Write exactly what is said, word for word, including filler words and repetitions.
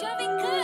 Driving good.